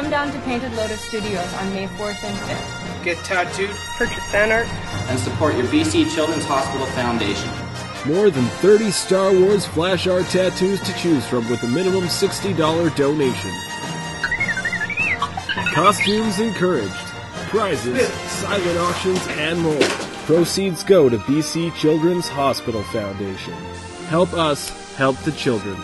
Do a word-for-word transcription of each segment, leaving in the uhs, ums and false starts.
Come down to Painted Lotus Studios on May fourth and fifth. Get tattooed, purchase fan art, and support your B C Children's Hospital Foundation. More than thirty Star Wars flash art tattoos to choose from with a minimum sixty dollar donation. Costumes encouraged, prizes, silent auctions, and more. Proceeds go to B C Children's Hospital Foundation. Help us help the children.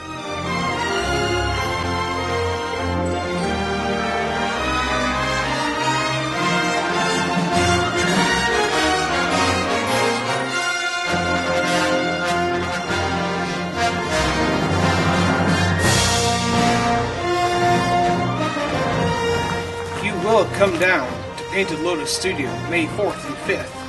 Come down to Painted Lotus Studio May fourth and fifth.